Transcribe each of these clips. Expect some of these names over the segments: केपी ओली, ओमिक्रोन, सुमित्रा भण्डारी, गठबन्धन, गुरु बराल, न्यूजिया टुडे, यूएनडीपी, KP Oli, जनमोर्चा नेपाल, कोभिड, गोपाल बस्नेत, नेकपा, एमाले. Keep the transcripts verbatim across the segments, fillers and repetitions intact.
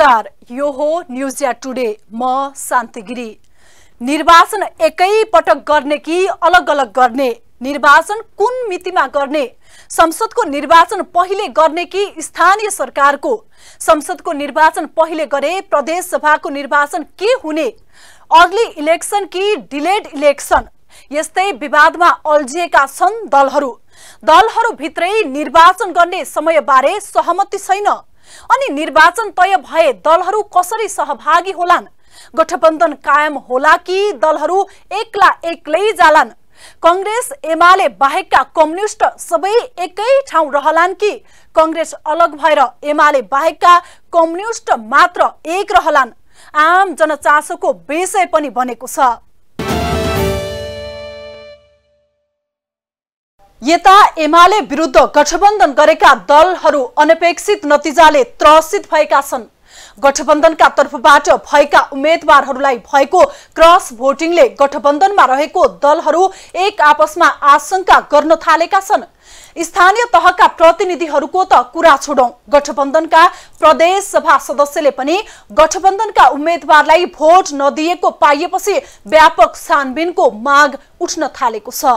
नमस्कार, यो हो न्यूजिया टुडे। म शान्तिगिरी। निर्वाचन एकै पटक गर्ने कि अलग अलग गर्ने, निर्वाचन कुन मितिमा गर्ने, संसदको निर्वाचन पहिले गर्ने कि स्थानीय सरकारको, संसदको निर्वाचन पहिले गरे प्रदेश सभाको निर्वाचन के हुने, अर्ली इलेक्सन कि डिलेड इलेक्सन, यस्तै विवादमा अल्झिएका छन् दलहरू। दलहरू भित्रै निर्वाचन गर्ने समय बारे सहमति छैन। अनि निर्वाचन तय भए दलहरू कसरी सहभागी होलान्? गठबन्धन कायम होला कि दलहरू एक्ला एक्लै जालान्? कांग्रेस एमाले बाहेकका कम्युनिस्ट सबै एकै ठाउँ रहलान् कि कांग्रेस अलग भएर एमाले बाहेकका कम्युनिस्ट मात्र एक रहलान्? आम जनचासोको विषय पनि बनेको छ। यता एमाले विरुद्ध गठबन्धन गरेका दलहरू अनपेक्षित नतिजाले त्रसित भएका छन्। गठबन्धनका तर्फबाट भएका उम्मेदवारहरूलाई भएको क्रस भोटिङले गठबन्धनमा रहेको दलहरू एक आपसमा आशंका गर्न थालेका छन्। स्थानीय तहका प्रतिनिधिहरूको त कुरा छोडौं, गठबन्धनका प्रदेश सभा सदस्यले पनि गठबन्धनका उम्मेदवारलाई भोट नदिएको पाइएपछि व्यापक छानबिनको माग उठ्न थालेको छ।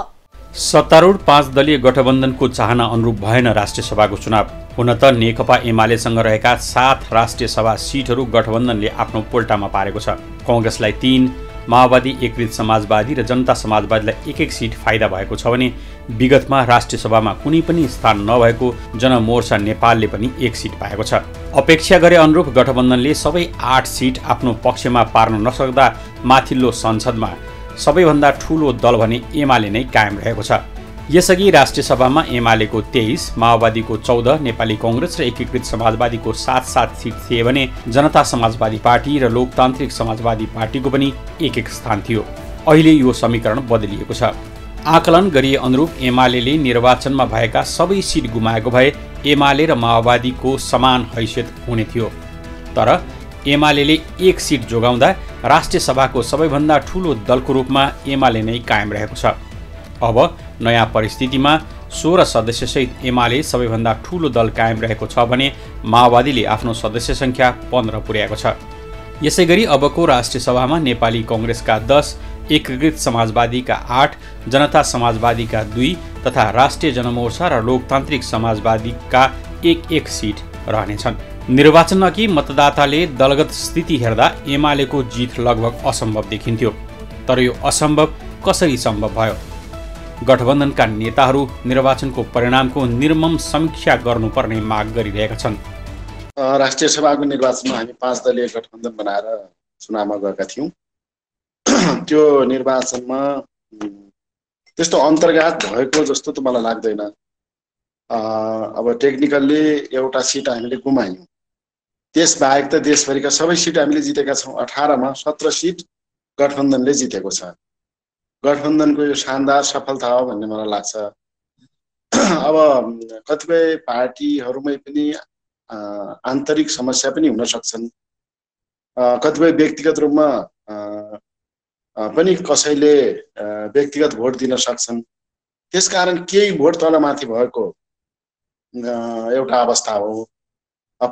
सत्तारूढ पाँच दलीय गठबन्धनको चाहना अनुरूप भएन राष्ट्रिय सभाको चुनाव। हुन त नेकपा एमालेसँग रहेका सात राष्ट्रिय सभा सिटहरू गठबन्धनले आफ्नो पोल्टामा पारेको छ। काङ्ग्रेसलाई तीन, माओवादी, एकीकृत समाजवादी र जनता समाजवादीलाई एक एक सिट फाइदा भएको छ भने विगतमा राष्ट्रिय सभामा कुनै पनि स्थान नभएको जनमोर्चा नेपालले पनि एक सिट पाएको छ। अपेक्षा गरे अनुरूप गठबन्धनले सबै आठ सिट आफ्नो पक्षमा पार्न नसक्दा माथिल्लो संसदमा सबैभन्दा ठूलो दल भने एमाले नै कायम रहेको छ। यसअघि राष्ट्रिय सभामा एमालेको तेइस, माओवादीको चौध, नेपाली काङ्ग्रेस र एकीकृत समाजवादीको सात सात सिट थिए भने जनता समाजवादी पार्टी र लोकतान्त्रिक समाजवादी पार्टीको पनि एक एक स्थान थियो। अहिले यो समीकरण बदलिएको छ। आकलन गरिए अनुरूप एमाले निर्वाचनमा भएका सबै सिट गुमाएको भए एमाले र माओवादीको समान हैसियत हुने थियो। तर एमालेले एक सिट जोगाउँदा राष्ट्रिय सभाको सबैभन्दा ठूलो दलको रूपमा एमाले नै कायम रहेको छ। अब नयाँ परिस्थितिमा सोह्र सदस्यसहित एमाले सबैभन्दा ठूलो दल कायम रहेको छ भने माओवादीले आफ्नो सदस्य सङ्ख्या पन्ध्र पुर्याएको छ। यसैगरी अबको राष्ट्रिय सभामा नेपाली काङ्ग्रेसका दस, एकीकृत समाजवादीका आठ, जनता समाजवादीका दुई तथा राष्ट्रिय जनमोर्चा र लोकतान्त्रिक समाजवादीका एक एक सिट रहनेछन्। निर्वाचन अघि मतदाताले दलगत स्थिति हेर्दा एमालेको जित लगभग असम्भव देखिन्थ्यो, तर यो असम्भव कसरी सम्भव भयो? गठबन्धनका नेताहरू निर्वाचनको परिणामको निर्मम समीक्षा गर्नुपर्ने माग गरिरहेका छन्। राष्ट्रिय सभाको निर्वाचनमा हामी पाँच दलीय गठबन्धन बनाएर चुनावमा गएका थियौँ। त्यो निर्वाचनमा त्यस्तो अन्तर्घात भएको जस्तो त मलाई लाग्दैन। अब टेक्निकल्ली एउटा सिट हामीले गुमायौँ, त्यसबाहेक त देशभरिका सबै सिट हामीले जितेका छौँ। अठारमा सत्र सिट गठबन्धनले जितेको छ। गठबन्धनको यो शानदार सफलता हो भन्ने मलाई लाग्छ। अब कतिपय पार्टीहरूमै पनि आन्तरिक समस्या पनि हुन सक्छन्। कतिपय व्यक्तिगत रूपमा पनि कसैले व्यक्तिगत भोट दिन सक्छन्। त्यसकारण केही भोट तलमाथि भएको एउटा अवस्था हो।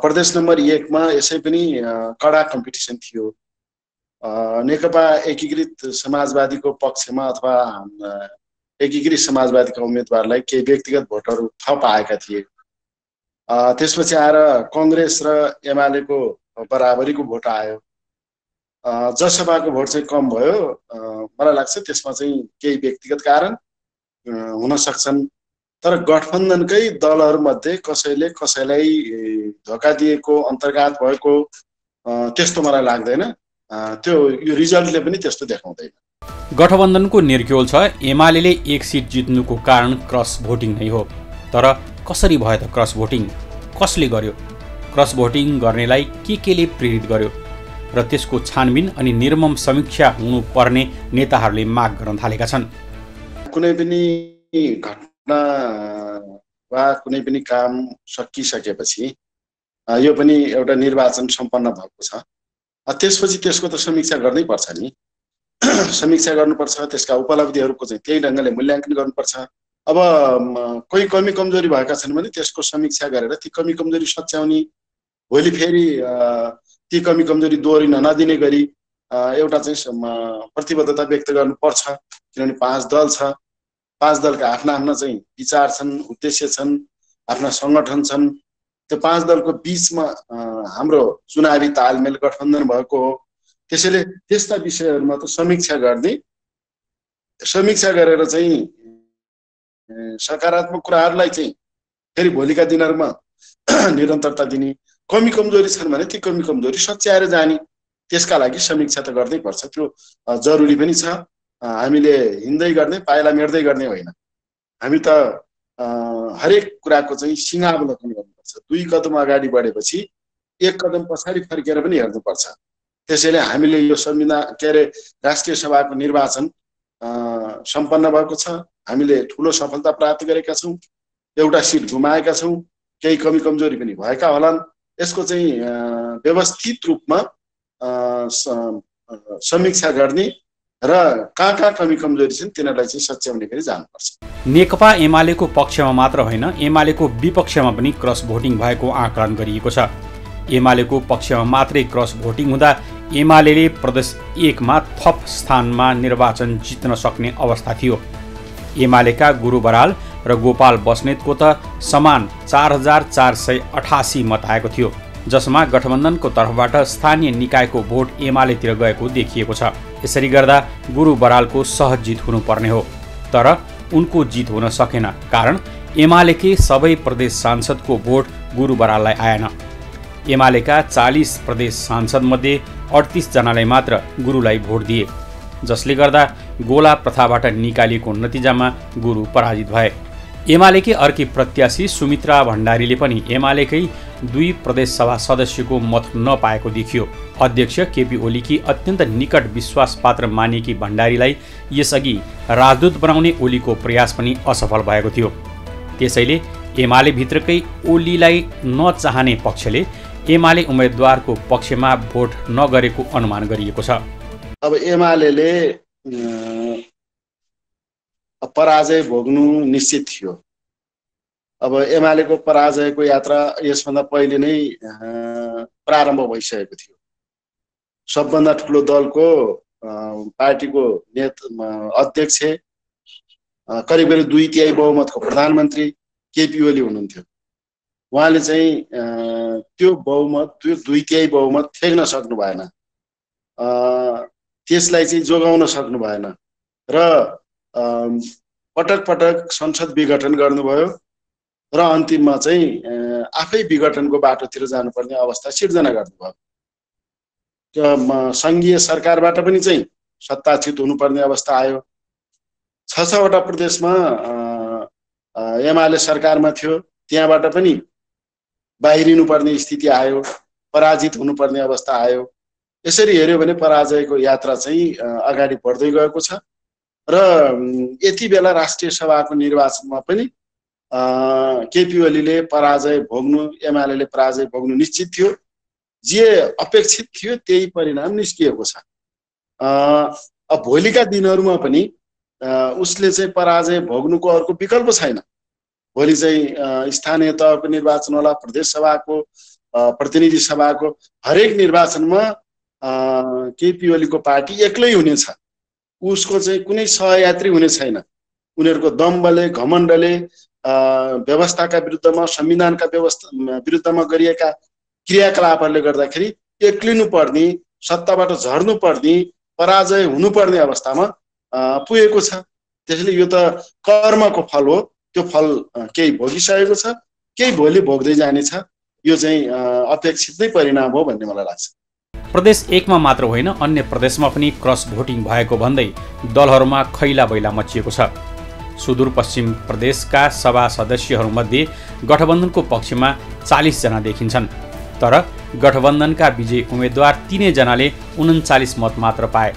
प्रदेश नम्बर एकमा यसै पनि कडा कम्पिटिसन थियो। नेकपा एकीकृत समाजवादीको पक्षमा अथवा एकीकृत समाजवादीका उम्मेदवारलाई केही व्यक्तिगत भोटहरू थप आएका थिए। त्यसपछि आएर कङ्ग्रेस र एमालेको बराबरीको भोट आयो। जनसभाको भोट चाहिँ कम भयो। मलाई लाग्छ त्यसमा चाहिँ केही व्यक्तिगत कारण हुन सक्छन्। तर गठबन्धनकै दलहरूमध्ये कसैले कसैलाई धोका दिएको, अन्तर्घात भएको त्यस्तो मलाई लाग्दैन। त्यो यो रिजल्टले पनि त्यस्तो देखाउँदैन। गठबन्धनको निर्क्योल छ। एमालेले एक सिट जित्नुको कारण क्रस भोटिङ नै हो। तर कसरी भयो त क्रस भोटिङ? कसले गर्यो? क्रस भोटिङ गर्नेलाई के केले प्रेरित गर्यो? र त्यसको छानबिन अनि निर्मम समीक्षा हुनुपर्ने नेताहरूले माग गर्न थालेका छन्। कुनै पनि घटना वा कुनै पनि काम सकिसकेपछि यो पनि एउटा निर्वाचन सम्पन्न भएको छ, त्यसपछि त्यसको त समीक्षा गर्नै पर्छ नि। समीक्षा गर्नुपर्छ, त्यसका उपलब्धिहरूको चाहिँ त्यही ढङ्गले मूल्याङ्कन गर्नुपर्छ। अब कोही कमी कमजोरी भएका छन् भने त्यसको समीक्षा गरेर ती कमी कमजोरी सच्याउने, भोलि फेरि ती कमी कमजोरी दोहोरिन नदिने गरी एउटा चाहिँ प्रतिबद्धता व्यक्त गर्नुपर्छ। किनभने पाँच दल छ, पाँच दलका आफ्ना आफ्ना चाहिँ विचार छन्, उद्देश्य छन्, आफ्ना संगठन छन्। त्यो पाँच दलको बीचमा हाम्रो चुनावी तालमेल गठबन्धन भएको हो। त्यसैले त्यस्ता विषयहरूमा त समीक्षा गर्ने, समीक्षा गरेर चाहिँ सकारात्मक कुराहरूलाई चाहिँ फेरि भोलिका दिनहरूमा निरन्तरता दिने। कमी कमजोरी छन् भने ती कमी कमजोरी सच्याएर जाने, त्यसका लागि समीक्षा त गर्नै पर्छ। त्यो जरुरी पनि छ। हामीले हिँड्दै गर्ने, पाइला मेट्दै गर्ने होइन। हामी त हरेक कुराको चाहिँ सिंहावलोकन गर्नुपर्छ। दुई कदम अगाडि बढेपछि एक कदम पछाडि फर्केर पनि हेर्नुपर्छ। त्यसैले हामीले यो संविधान के अरे राष्ट्रिय सभाको निर्वाचन सम्पन्न भएको छ। हामीले ठुलो सफलता प्राप्त गरेका छौँ। एउटा सिट गुमाएका छौँ, केही कमी कमजोरी पनि भएका होलान्। यसको चाहिँ व्यवस्थित रूपमा समीक्षा गर्ने र कहाँ कहाँ कमी कमजोरी छन् तिनीहरूलाई चाहिँ सच्याउने गरी जानुपर्छ। नेकपा एमालेको पक्षमा मात्र होइन, एमालेको विपक्षमा पनि क्रस भोटिङ भएको आकलन गरिएको छ। एमालेको पक्षमा मात्रै क्रस भोटिङ हुँदा एमालेले प्रदेश एकमा थप स्थानमा निर्वाचन जित्न सक्ने अवस्था थियो। एमालेका गुरु बराल र गोपाल बस्नेतको त समान चार हजार चार सय अठासी मत आएको थियो, जसमा गठबन्धनको तर्फबाट स्थानीय निकायको भोट एमालेतिर गएको देखिएको छ। यसरी गर्दा गुरु बरालको सहज जित हुनुपर्ने हो, तर उनको जित हुन सकेन, कारण एमालेकै सबै प्रदेश सांसदको भोट गुरु बराललाई आएन। एमालेका चालिस प्रदेश सांसदमध्ये अडतिस जनाले मात्र गुरुलाई भोट दिए, जसले गर्दा गोला प्रथाबाट निकालिएको नतिजामा गुरु पराजित भए। एमालेकै अर्की प्रत्याशी सुमित्रा भण्डारीले पनि एमालेकै दुई प्रदेशसभा सदस्यको मत नपाएको देखियो। अध्यक्ष केपी ओलीकी अत्यन्त निकट विश्वासपात्र मानिएकी भण्डारीलाई यसअघि राजदूत बनाउने ओलीको प्रयास पनि असफल भएको थियो। त्यसैले एमाले भित्रकै ओलीलाई नचाहने पक्षले एमाले उम्मेद्वारको पक्षमा भोट नगरेको अनुमान गरिएको छ। अब एमालेले पराजय भोग्नु निश्चित थियो। अब एमालेको पराजयको यात्रा यसभन्दा पहिले नै प्रारम्भ भइसकेको थियो। सबभन्दा ठुलो दलको पार्टीको नेता अध्यक्ष करिब दुई तिहाई बहुमतको प्रधानमन्त्री केपी ओली हुनुहुन्थ्यो। उहाँले चाहिँ त्यो बहुमत त्यो दुई तिहाई बहुमत फ्याँक्न सक्नु भएन, त्यसलाई चाहिँ जोगाउन सक्नु भएन र पटक पटक संसद विघटन गर्नुभयो र अन्तिममा चाहिँ आफै विघटनको बाटोतिर जानुपर्ने अवस्था सिर्जना गर्नुभयो। त्यो सङ्घीय सरकारबाट पनि चाहिँ सत्ताच्युत हुनुपर्ने अवस्था आयो। छ छवटा प्रदेशमा एमाले सरकारमा थियो, त्यहाँबाट पनि बाहिरिनुपर्ने स्थिति आयो, पराजित हुनुपर्ने अवस्था आयो। यसरी हेऱ्यो भने पराजयको यात्रा चाहिँ अगाडि बढ्दै गएको छ। र यति बेला राष्ट्रिय सभाको निर्वाचनमा पनि केपी ओलीले पराजय भोग्नु, एमालेले पराजय भोग्नु निश्चित थियो। जे अपेक्षित थियो त्यही परिणाम निस्किएको छ। अब भोलिका दिनहरूमा पनि उसले चाहिँ पराजय भोग्नुको अर्को विकल्प छैन। भोलि चाहिँ स्थानीय तहको निर्वाचन होला, प्रदेश सभाको, प्रतिनिधि सभाको, हरेक निर्वाचनमा केपी ओलीको पार्टी एक्लै हुनेछ। उसको चाहिँ कुनै सहयात्री हुने छैन। उनीहरूको दम्बले, घमण्डले व्यवस्थाका विरुद्धमा, संविधानका व्यवस्था विरुद्धमा गरिएका क्रियाकलापहरूले गर्दाखेरि एक्लिनु पर्ने, सत्ताबाट झर्नु पर्ने, पराजय हुनुपर्ने अवस्थामा पुगेको छ। त्यसैले यो त कर्मको फल हो। त्यो फल केही भोगिसकेको छ, केही भोलि भोग्दै जानेछ। यो चाहिँ अपेक्षित नै परिणाम हो भन्ने मलाई लाग्छ। प्रदेश एकमा मात्र होइन, अन्य प्रदेशमा पनि क्रस भोटिङ भएको भन्दै दलहरूमा खैला बैला मचिएको छ। सुदूरपश्चिम प्रदेशका सभा सदस्यहरूमध्ये गठबन्धनको पक्षमा चालिस जना देखिन्छन्, तर गठबन्धनका विजयी उम्मेद्वार तीनैजनाले उन्चालिस मत मात्र पाए।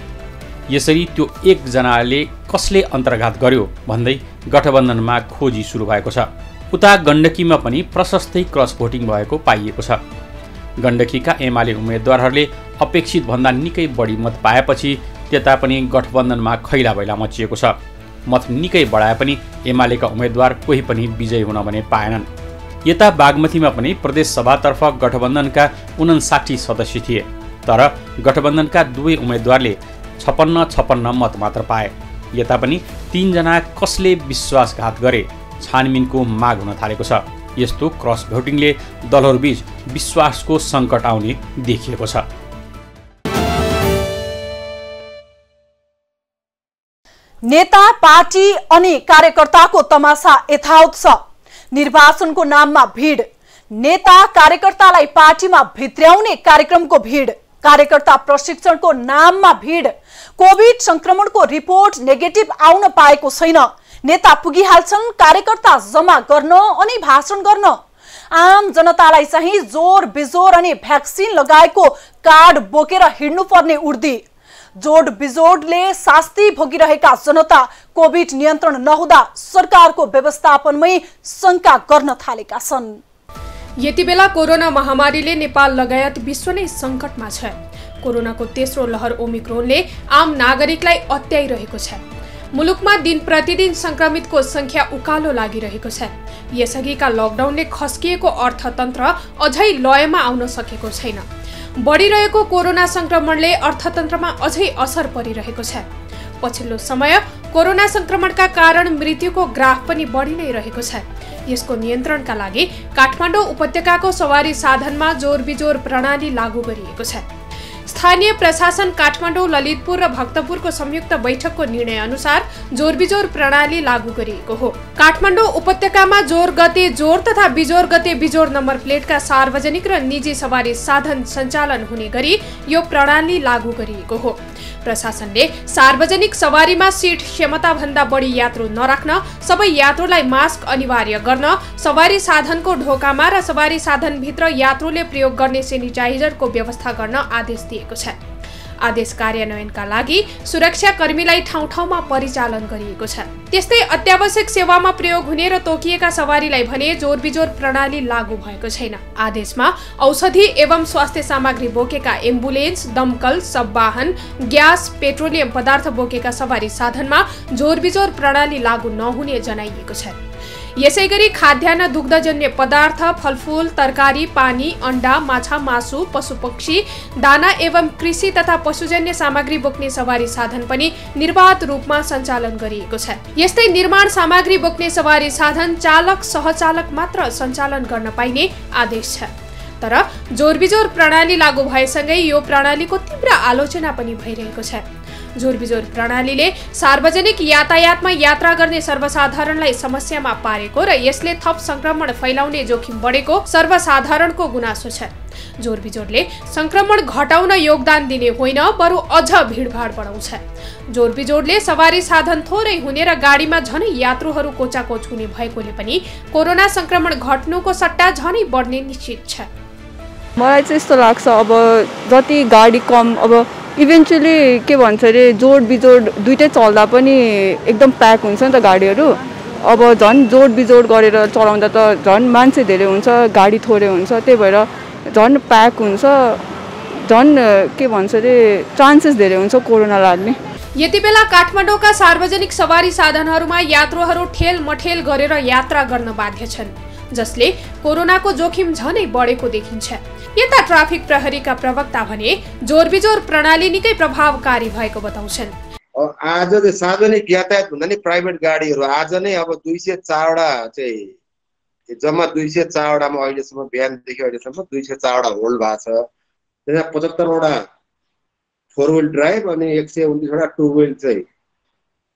यसरी त्यो एकजनाले कसले अन्तर्घात गर्यो भन्दै गठबन्धनमा खोजी सुरु भएको छ। उता गण्डकीमा पनि प्रशस्तै क्रस भोटिङ भएको पाइएको छ। गण्डकीका एमाले उम्मेद्वारहरूले अपेक्षित भन्दा निकै बढी मत पाएपछि त्यता पनि गठबन्धनमा खैला बैला मचिएको छ। मत निकै बढाए पनि एमालेका उम्मेद्वार कोही पनि विजयी हुन भने पाएनन्। यता बागमतीमा पनि प्रदेश सभातर्फ गठबन्धनका उनन्साठी सदस्य थिए, तर गठबन्धनका दुवै उम्मेद्वारले छप्पन्न छप्पन्न मत मात्र पाए। यता पनि तीनजना कसले विश्वासघात गरे छानबिनको माग हुन थालेको छ। यस्तो क्रस भोटिङले दलहरूबीच विश्वासको सङ्कट आउने देखिएको छ। नेता, पार्टी अनि कार्यकर्ताको तमासा यथावत छ। निर्वाचनको नाममा भीड, नेता कार्यकर्तालाई पार्टीमा भित्र्याउने कार्यक्रमको भीड, कार्यकर्ता प्रशिक्षणको नाममा भीड, कोभिड संक्रमणको रिपोर्ट नेगेटिभ आउन पाएको छैन, नेता पुगिहाल्छन् कार्यकर्ता जम्मा गर्न अनि भाषण गर्न, आम जनतालाई चाहिँ जोर बिजोर अनि भ्याक्सिन लगाएको कार्ड बोकेर हिड्नु पर्ने उर्दी, जोड बिजोडले शास्ति भोगिरहेका जनता कोभिड नियन्त्रण नहुँदा सरकारको व्यवस्थापनमै शंका गर्न थालेका छन्। यति बेला कोरोना महामारीले नेपाल लगायत विश्व नै संकटमा छ। कोरोनाको तेस्रो लहर ओमिक्रोनले आम नागरिकलाई अत्याइरहेको छ। मुलुकमा दिन प्रतिदिन संक्रमितको संख्या उकालो लागिरहेको छ। यसअघिका लकडाउनले खस्किएको अर्थतन्त्र अझै लयमा आउन सकेको छैन। बढिरहेको कोरोना संक्रमणले अर्थतन्त्रमा अझै असर परिरहेको छ। पछिल्लो समय कोरोना संक्रमणका कारण मृत्युको ग्राफ पनि बढी नै रहेको छ। यसको नियन्त्रणका लागि काठमाडौँ उपत्यकाको सवारी साधनमा जोरबिजोर प्रणाली लागू गरिएको छ। स्थानीय प्रशासन काठमाडौँ, ललितपुर र भक्तपुरको संयुक्त बैठकको निर्णय अनुसार जोरबिजोर प्रणाली लागू गरिएको हो। काठमाडौँ उपत्यकामा जोर गते जोर तथा बिजोर गते बिजोर नम्बर प्लेटका सार्वजनिक र निजी सवारी साधन सञ्चालन हुने गरी यो प्रणाली लागू गरिएको हो। प्रशासनले सार्वजनिक सवारीमा सीट क्षमताभन्दा बढी यात्रु नराख्न, सबै यात्रुलाई मास्क अनिवार्य गर्न, सवारी साधनको ढोकामा र सवारी साधनभित्र यात्रुले प्रयोग गर्ने सेनिटाइजरको व्यवस्था गर्न आदेश दिएको छ। आदेश कार्यान्वयनका लागि सुरक्षाकर्मीलाई ठाउँ ठाउँमा परिचालन गरिएको छ। त्यस्तै अत्यावश्यक सेवामा प्रयोग हुने र तोकिएका सवारीलाई भने जोरबिजोर प्रणाली लागू भएको छैन। आदेशमा औषधि एवं स्वास्थ्य सामग्री बोकेका एम्बुलेन्स, दमकल, सबवाहन, ग्यास, पेट्रोलियम पदार्थ बोकेका सवारी साधनमा जोरबिजोर प्रणाली लागू नहुने जनाइएको छ। यसैगरी खाद्यान्न, दुग्धजन्य पदार्थ, फलफूल, तरकारी, पानी, अन्डा, माछा, मासु, पशुपक्षी, दाना एवं कृषि तथा पशुजन्य सामग्री बोक्ने सवारी साधन पनि निर्वाध रूपमा सञ्चालन गरिएको छ। यस्तै निर्माण सामग्री बोक्ने सवारी साधन चालक सहचालक मात्र सञ्चालन गर्न पाइने आदेश छ। तर जोरबिजोर प्रणाली लागू भएसँगै यो प्रणालीको तीव्र आलोचना पनि भइरहेको छ। जोरबिजोर प्रणालीले सार्वजनिक यातायातमा यात्रा गर्ने सर्वसाधारणलाई समस्यामा पारेको र यसले थप संक्रमण फैलाउने जोखिम बढेको सर्वसाधारणको गुनासो छ। जोरबिजोरले संक्रमण घटाउन योगदान दिने होइन, बरु अझ भीडभाड बढाउँछ। जोरबिजोरले सवारी साधन थोरै हुने र गाडीमा झनै यात्रुहरू कोचाकोच हुने भएकोले पनि कोरोना संक्रमण घट्नुको सट्टा झनै बढ्ने निश्चित छ। मलाई चाहिँ यस्तो लाग्छ, अब जति गाडी कम, अब इभेन्चुली के भन्छ अरे जोड बिजोड दुइटै चल्दा पनि एकदम प्याक हुन्छ नि त गाडीहरू। अब झन् जोड बिजोड गरेर चलाउँदा त झन् मान्छे धेरै हुन्छ, गाडी थोरै हुन्छ, त्यही भएर झन् प्याक हुन्छ, झन् के भन्छ अरे चान्सेस धेरै हुन्छ कोरोना लाग्ने। यति बेला काठमाडौँका सार्वजनिक सवारी साधनहरूमा यात्रुहरू ठेल मठेल गरेर यात्रा गर्न बाध्य छन्, जसले कोरोनाको जोखिम झनै बढेको देखिन्छ। यता ट्राफिक प्रहरीका प्रवक्ता भने जोरबिजोर प्रणाली निकै प्रभावकारी भएको बताउँछन्। आज सार्वजनिक यातायात भन्दा नि प्राइभेट गाडीहरू आज नै अब दुई सय चारवटा चाहिँ जम्मा दुई सय चारवटामा अहिलेसम्म बिहानदेखि अहिलेसम्म दुई सय चारवटा होल्ड भएको छ। त्यसमा पचहत्तरवटा फोर व्हील ड्राइभ अनि एक सय उन्तिसवटा टू व्हील चाहिँ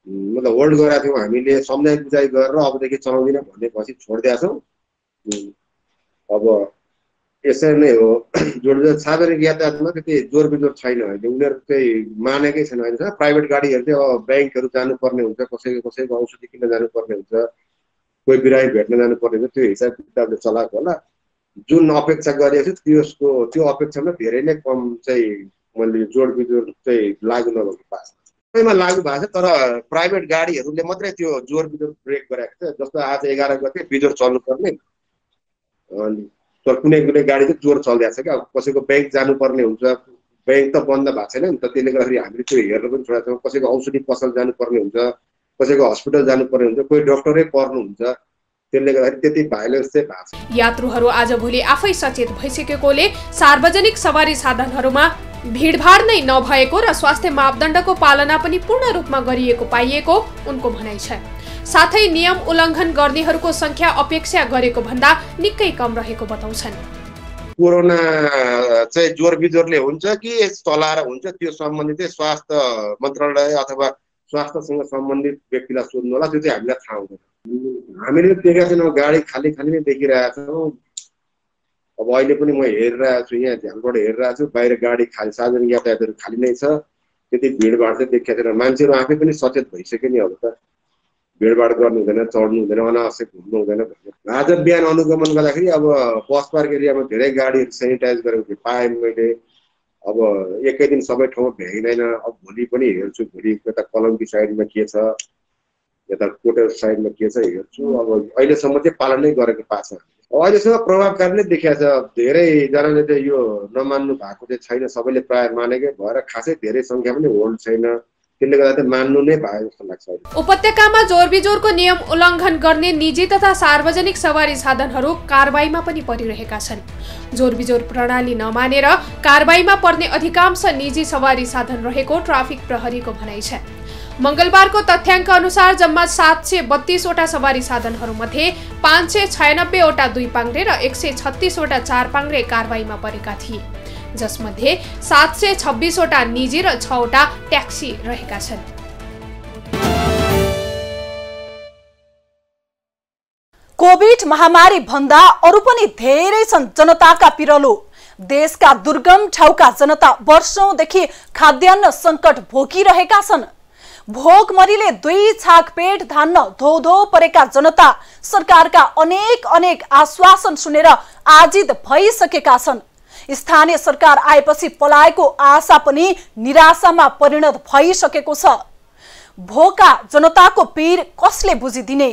मतलब होल्ड गरेका थियौँ। हामीले सम्झाइ बुझाइ गरेर अबदेखि चलाउँदिन भनेपछि छोडिदिएका छौँ। अब यसरी नै हो, जोरबिजोर सार्वजनिक यातायातमा त्यति जोरबिजोर छैन अहिले, उनीहरू चाहिँ मानेकै छैन अहिले। प्राइभेट गाडीहरू चाहिँ अब ब्याङ्कहरू जानुपर्ने हुन्छ, कसैको कसैको औषधि किन्न जानुपर्ने हुन्छ, कोही बिरामी भेट्न जानुपर्ने हुन्छ, त्यो हिसाब किताबले चलाएको होला। जुन अपेक्षा गरिएको छ त्यसको त्यो अपेक्षामा धेरै नै कम चाहिँ मैले जोरबिजोर चाहिँ लागू नभएको पाएको छ, सबैमा लागू भएको छ। तर प्राइभेट गाडीहरूले मात्रै त्यो जोरबिजोर ब्रेक गरेको छ। जस्तो आज एघार गते बिजोर चल्नुपर्ने, अनि तर कुनै कुनै गाडी चाहिँ जोर चलिरहेको छ क्या। कसैको ब्याङ्क जानुपर्ने हुन्छ, ब्याङ्क त बन्द भएको छैन नि त, त्यसले गर्दाखेरि हामीले त्यो हेरेर पनि छोडेको छौँ। कसैको औषधि पसल जानुपर्ने हुन्छ, कसैको हस्पिटल जानुपर्ने हुन्छ, कोही डक्टरै पर्नुहुन्छ, यात्रुहरू आजभोलि आफै सचेत भइसकेकोले सार्वजनिक सवारी साधनहरूमा भीडभाड नै नभएको र स्वास्थ्य मापदण्डको पालना पनि पूर्ण रूपमा गरिएको पाइएको उनको भनाइ छ। साथै नियम उल्लङ्घन गर्नेहरूको संख्या अपेक्षा गरेको भन्दा निकै कम रहेको बताउँछन्। कोरोना चाहिँ जोरबिजोरले हुन्छ कि चलाएर हुन्छ त्यो सम्बन्धित स्वास्थ्य मन्त्रालय अथवा स्वास्थ्यसँग सम्बन्धित व्यक्तिलाई सोध्नु होला, त्यो चाहिँ हामीलाई थाहा हुँदैन। हामीले पेगासनमा गाडी खाली खाली नै देखिरहेछौँ। अब अहिले पनि म हेरिरहेको छु, यहाँ झ्यालबाट हेरिरहेको छु, बाहिर गाडी खाली, सार्वजनिक यातायातहरू खाली नै छ। त्यति भिडभाड चाहिँ देखिएको छैन। मान्छेहरू आफै पनि सचेत भइसक्यो नि। अब त भिडभाड गर्नु हुँदैन, चढ्नु हुँदैन, अनावश्यक घुम्नु हुँदैन। आज बिहान अनुगमन गर्दाखेरि अब बस पार्क एरियामा धेरै गाडीहरू सेनिटाइज गरेको पाएँ मैले। अब एकै दिन सबै ठाउँमा भ्याइँदैन। अब भोलि पनि हेर्छु, भोलि यता कलङ्की साइडमा के छ, यता कोटेर साइडमा के छ हेर्छु। अब अहिलेसम्म चाहिँ पालन नै गरेको पाछ। अहिलेसम्म प्रभावकारी नै देखिएको छ। धेरैजनाले चाहिँ यो नमान्नु भएको चाहिँ छैन, सबैले प्राय मानेकै भएर खासै धेरै सङ्ख्या पनि होल्ड छैन। त्यसले गर्दा चाहिँ मान्नु नै भए जस्तो लाग्छ। उपत्यकामा जोरबिजोरको नियम उल्लङ्घन गर्ने निजी तथा सार्वजनिक सवारी साधनहरू कारबाहीमा पनि परिरहेका छन्। जोरबिजोर प्रणाली नमानेर कारबाहीमा पर्ने अधिकांश निजी सवारी साधन रहेको ट्राफिक प्रहरीको भनाइ छ। मंगलबारको तथ्याङ्क अनुसार जम्मा सात सय बत्तीसवटा सवारी साधनहरूमध्ये पाँच सय छयानब्बेवटा दुई पाङ्ग्रे र एक सय छत्तीसवटा चार पाङ्ग्रे कारबाहीमा परेका थिए, जसमध्ये सात सय छब्बिसवटा निजी र छवटा ट्याक्सी रहेका छन्। कोभिड महामारी भन्दा अरू पनि धेरै छन् जनताका पिरलो। देशका दुर्गम ठाउँका जनता वर्षौंदेखि खाद्यान्न संकट भोगिरहेका छन्। भोकमरीले दुई छाक पेट धान्न धोधो परेका जनता सरकारका अनेक अनेक आश्वासन सुनेर आजित भइसकेका छन्। स्थानीय सरकार आएपछि पलाएको आशा पनि निराशामा परिणत भइसकेको छ। भोका जनताको पीर कसले बुझिदिने?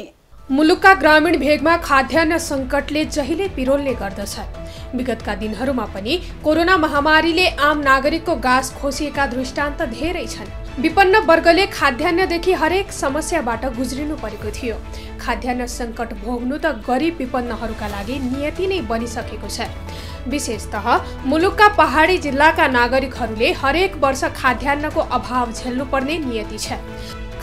मुलुकका ग्रामीण भेगमा खाद्यान्न संकटले जहिले पिरोल्ने गर्दछ। विगतका दिनहरूमा पनि कोरोना महामारीले आम नागरिकको गाँस खोसिएका दृष्टान्त धेरै छन्। विपन्न वर्गले खाद्यान्नदेखि हरेक समस्याबाट गुज्रिनु परेको थियो। खाद्यान्न सङ्कट भोग्नु त गरिब विपन्नहरूका लागि नियति नै बनिसकेको छ। विशेषतः मुलुकका पहाडी जिल्लाका नागरिकहरूले हरेक वर्ष खाद्यान्नको अभाव झेल्नुपर्ने नियति छ।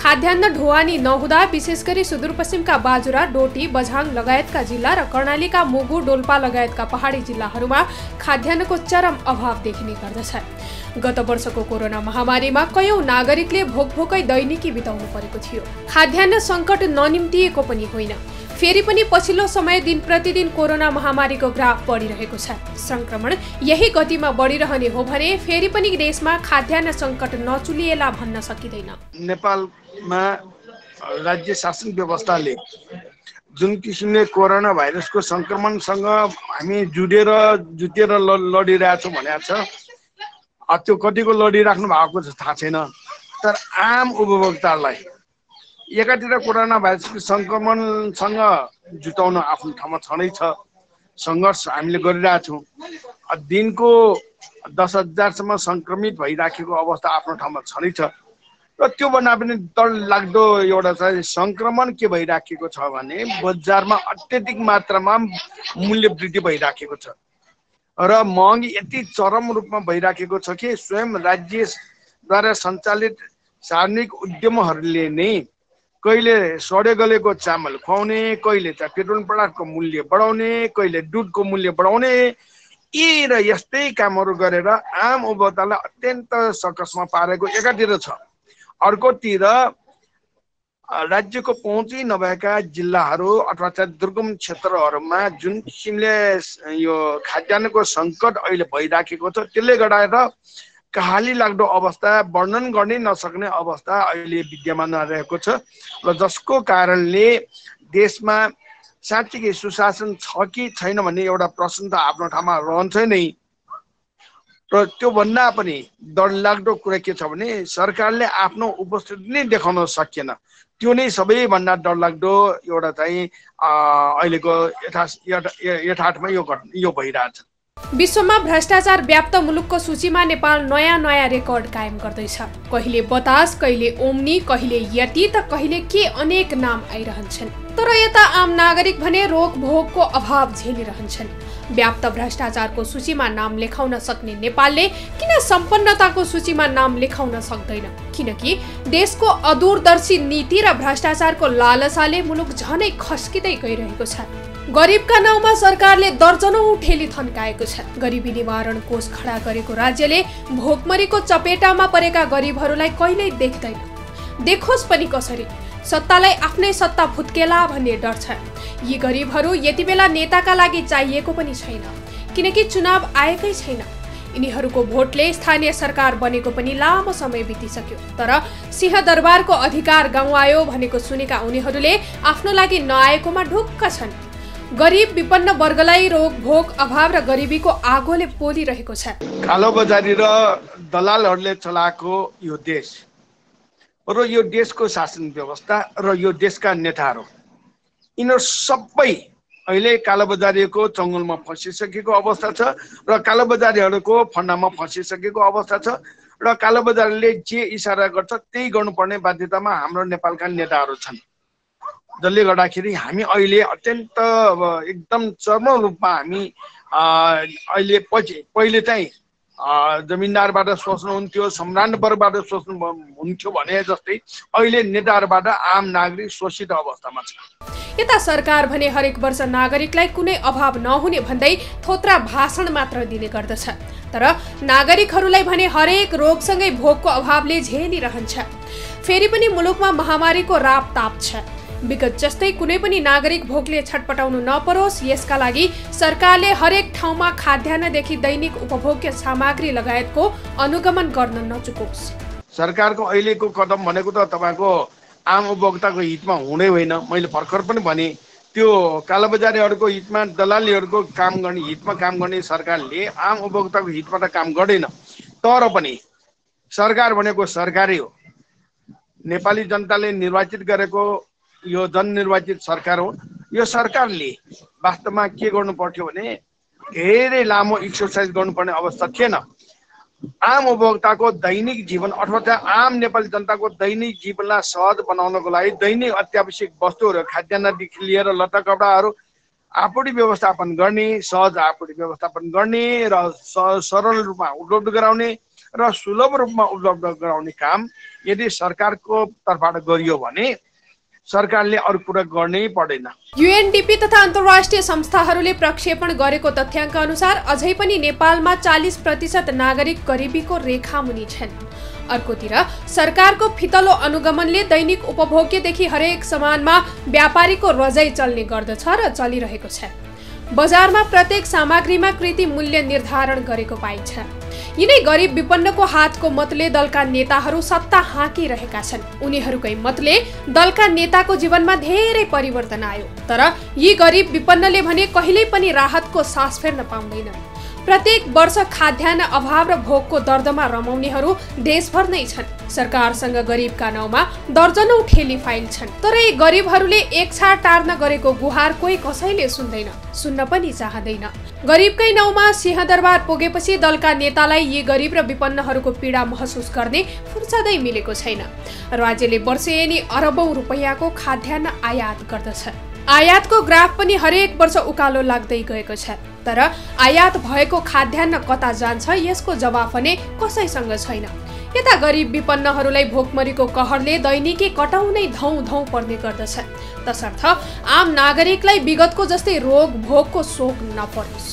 खाद्यान्न ढुवानी नहुँदा विशेष गरी सुदूरपश्चिमका बाजुरा, डोटी, बझाङ लगायतका जिल्ला र कर्णालीका मुगु, डोल्पा लगायतका पहाडी जिल्लाहरूमा खाद्यान्नको चरम अभाव देखिने गर्दछ। गत वर्षको कोरोना महामारीमा कयौं नागरिकले भोक भोकै दैनिकी बिताउनु परेको थियो। खाद्यान्न संकट ननिम्तिएको पनि होइन, फेरि पनि पछिल्लो समय दिन प्रतिदिन कोरोना महामारीको ग्राफ बढिरहेको छ। संक्रमण यही गतिमा बढिरहने हो भने फेरि पनि देशमा खाद्यान्न संकट नचुलिएला भन्न सकिँदैन। नेपालमा राज्य शासन व्यवस्थाले जुन किसिमले कोरोना भाइरसको संक्रमणसँग हामी जुडेर जुटेर लडिरहेछौँ भनेको छ, त्यो कतिको लडिराख्नु भएको छ थाहा छैन। तर आम उपभोक्तालाई एकातिर कोरोना भाइरसको सङ्क्रमणसँग जुटाउन आफ्नो ठाउँमा छँदैछ। सङ्घर्ष हामीले गरिरहेछौँ। दिनको दस हजारसम्म सङ्क्रमित भइराखेको अवस्था आफ्नो ठाउँमा छँदैछ र त्योभन्दा पनि डर लाग्दो एउटा चाहिँ सङ्क्रमण के भइराखेको छ भने बजारमा अत्यधिक मात्रामा मूल्य वृद्धि भइराखेको छ र महँगी यति चरम रूपमा भइराखेको छ कि स्वयं राज्यद्वारा सञ्चालित सार्वजनिक उद्यमहरूले नै कहिले सडे गलेको चामल खुवाउने, कहिले चाहिँ पेट्रोल पदार्थको मूल्य बढाउने, कहिले दुधको मूल्य बढाउने, यी र यस्तै कामहरू गरेर आम उपभोक्तालाई अत्यन्त सकसमा पारेको एकातिर छ। अर्कोतिर राज्यको पहुँचै नभएका जिल्लाहरू अथवा दुर्गम क्षेत्रहरूमा जुन किसिमले यो खाद्यान्नको सङ्कट अहिले भइराखेको छ, त्यसले गर्दा काहाली लाग्दो अवस्था, वर्णन गर्नै नसक्ने अवस्था अहिले विद्यमान रहेको छ र जसको कारणले देशमा साँच्चीकै सुशासन छ कि छैन भन्ने एउटा प्रश्न त आफ्नो ठाउँमा रहन्छ नै। र त्योभन्दा पनि डरलाग्दो कुरा के छ भने सरकारले आफ्नो उपस्थिति नै देखाउन सकेन। त्यो नै सबैभन्दा डरलाग्दो एउटा चाहिँ अहिलेको यथार्थमा यो यो भइरहेछ। विश्वमा भ्रष्टाचार व्याप्त मुलुकको सूचीमा नेपाल नयाँ नयाँ रेकर्ड कायम गर्दैछ। कहिले बतास, कहिले ओम्नी, कहिले यति त कहिले के अनेक नाम आइरहन्छन्। तर यता आम नागरिक भने रोक भोगको अभाव झेलिरहन्छन्। व्याप्त भ्रष्टाचारको सूचीमा नाम लेखाउन सक्ने नेपालले किन सम्पन्नताको सूचीमा नाम लेखाउन सक्दैन? किनकि देशको अदूरदर्शी नीति र भ्रष्टाचारको लालसाले मुलुक झनै खस्किँदै गइरहेको छ। गरिबका नाउँमा सरकारले दर्जनौं ठेली थन्काएको छ। गरिबी निवारण कोष खडा गरेको राज्यले भोकमरीको चपेटामा परेका गरिबहरूलाई कहिल्यै देख्दैन, देखोस् पनि कसरी। सत्तालाई आफ्नै सत्ता फुत्केला भन्ने डर छ। यी गरिबहरू यति बेला नेताका लागि चाहिएको पनि छैन, किनकि चुनाव आएकै छैन। यिनीहरूको भोटले स्थानीय सरकार बनेको पनि लामो समय बितिसक्यो। तर सिंहदरबारको अधिकार गाउँआयो भनेको सुनेका उनीहरूले आफ्नो लागि नआएकोमा ढुक्क छन्। गरीब विपन्न वर्गलाई रोग भोग अभाव र गरिबीको आगोले पोलिरहेको छ। कालो बजारी र दलालहरूले चलाएको यो देश र यो देशको शासन व्यवस्था र यो देशका नेताहरू यिनीहरू सबै अहिले कालो बजारीको चङ्गलमा फसिसकेको अवस्था छ र कालो बजारीहरूको फन्डामा फसिसकेको अवस्था छ र कालो बजारीले जे इशारा गर्छ त्यही गर्नुपर्ने बाध्यतामा हाम्रो नेपालका नेताहरू छन्, जसले गर्दाखेरि हामी अहिले अत्यन्त एकदम चरम रूपमा हामी अहिले पछि पहिले चाहिँ जमिनदारबाट सोच्नुहुन्थ्यो, सम्राट वर्गबाट सोच्नु हुन्थ्यो भने जस्तै अहिले नेताहरूबाट आम नागरिक शोषित अवस्थामा छ। यता सरकार भने हरेक वर्ष नागरिकलाई कुनै अभाव नहुने भन्दै थोत्रा भाषण मात्र दिने गर्दछ। तर नागरिकहरूलाई भने हरेक रोगसँगै भोकको अभावले झेलिरहन्छ। फेरि पनि मुलुकमा महामारीको राप ताप छ। विगत जस्तै कुनै पनि नागरिक भोकले छटपटाउनु नपरोस् यसका लागि सरकारले हरेक ठाउँमा खाद्यान्नदेखि दैनिक उपभोग्य सामग्री लगायतको अनुगमन गर्न नचुकोस्। सरकारको अहिलेको कदम भनेको त तपाईँको आम उपभोक्ताको हितमा हुँदै होइन। मैले भर्खर पनि भने त्यो कालोबजारीहरूको हितमा, दलालीहरूको काम गर्ने हितमा काम गर्ने सरकारले आम उपभोक्ताको हितमा त काम गर्दैन। तर पनि सरकार भनेको सरकारै हो। नेपाली जनताले निर्वाचित गरेको यो जननिर्वाचित सरकार हो। यो सरकारले वास्तवमा के गर्नु पर्थ्यो भने धेरै लामो एक्सर्साइज गर्नुपर्ने अवस्था थिएन। आम उपभोक्ताको दैनिक जीवन अथवा आम नेपाली जनताको दैनिक जीवनलाई सहज बनाउनको लागि दैनिक अत्यावश्यक वस्तुहरू खाद्यान्नदेखि लिएर लत्ता कपडाहरू आपूर्ति व्यवस्थापन गर्ने, सहज आपूर्ति व्यवस्थापन गर्ने र सरल रूपमा उपलब्ध गराउने र सुलभ रूपमा उपलब्ध गराउने काम यदि सरकारको तर्फबाट गरियो भने सरकारले अरु कुरा गर्नै पर्दैन। यूएनडीपी तथा अन्तर्राष्ट्रिय संस्थाहरूले प्रक्षेपण गरेको तथ्याङ्क अनुसार अझै पनि नेपालमा चालीस प्रतिशत नागरिक गरिबीको रेखा मुनि छन्। अर्कोतिर सरकारको फितलो अनुगमनले दैनिक उपभोग्यदेखि हरेक सामानमा व्यापारीको रजाई चल्ने गर्दछ र चलिरहेको छ। बजारमा प्रत्येक सामग्रीमा कृत्रिम मूल्य निर्धारण गरेको पाइन्छ। यिनै गरिब विपन्नको हातको मतले दलका नेताहरू सत्ता हाँकिरहेका छन्। उनीहरूकै मतले दलका नेताको जीवनमा धेरै परिवर्तन आयो, तर यी गरिब विपन्नले भने कहिल्यै पनि राहतको सास फेर्न पाउँदैन। प्रत्येक वर्ष खाद्यान्न अभाव र भोकको दर्दमा रमाउनेहरू देशभर नै छन्। सरकारसँग गरिबका नाउँमा दर्जनौं ठेली फाइल छन्। तर यी गरिबहरूले एक छार टार्न गरेको गुहार कोही कसैले सुन्दैन, सुन्न पनि चाहदैन। गरिबकै नाउँमा सिंहदरबार पुगेपछि दलका नेतालाई यी गरिब र विपन्नहरूको पीडा महसुस गर्ने फुर्सदै मिलेको छैन। राज्यले वर्षेनी अरबौं रुपैयाँको खाद्यान्न आयात गर्दछ। आयातको ग्राफ पनि हरेक वर्ष उकालो लाग्दै गएको छ। तर आयात भएको खाद्यान्न कता जान्छ यसको जवाफ भने कसैसँग छैन। यता गरिब विपन्नहरूलाई भोकमरीको कहरले दैनिकी कटाउनै धौं धौं पर्ने गर्दछ। तसर्थ आम नागरिकलाई विगतको जस्तै रोग भोकको शोक नपरोस्।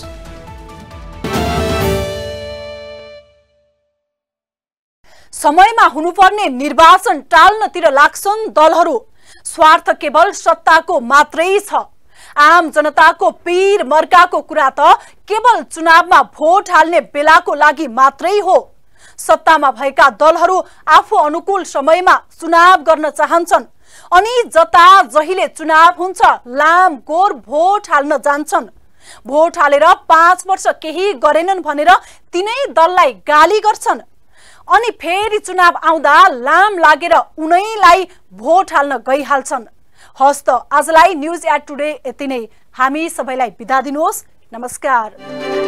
समयमा हुनुपर्ने निर्वाचन टाल्नतिर लाग्छन् दलहरू। स्वार्थ केवल सत्ताको मात्रै छ। आम जनताको पीर मर्काको कुरा त केवल चुनावमा भोट हाल्ने बेलाको लागि मात्रै हो। सत्तामा भएका दलहरू आफू अनुकूल समयमा चुनाव गर्न चाहन्छन् अनि जता जहिले चुनाव हुन्छ लामगोर भोट हाल्न जान्छन्। भोट हालेर पाँच वर्ष केही गरेनन् भनेर तिनै दललाई गाली गर्छन् अनि फेरि चुनाव आउँदा लाम लागेर उनैलाई भोट हाल्न गइहाल्छन्। हस् त आजलाई न्युज एट टुडे यति नै। हामी सबैलाई बिदा दिनुहोस्। नमस्कार।